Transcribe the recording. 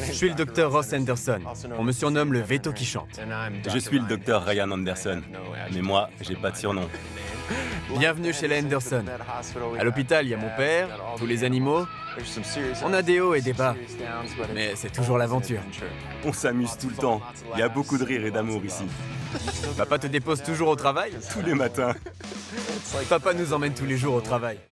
Je suis le Dr Ross Anderson. On me surnomme le veto qui chante. Je suis le Dr Ryan Anderson. Mais moi, j'ai pas de surnom. Bienvenue chez les Anderson. À l'hôpital, il y a mon père, tous les animaux. On a des hauts et des bas, mais c'est toujours l'aventure. On s'amuse tout le temps. Il y a beaucoup de rire et d'amour ici. Papa te dépose toujours au travail? Tous les matins. Papa nous emmène tous les jours au travail.